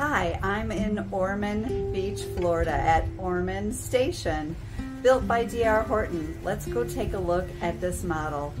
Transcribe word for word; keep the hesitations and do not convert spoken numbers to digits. Hi, I'm in Ormond Beach, Florida at Ormond Station, built by D R Horton. Let's go take a look at this model.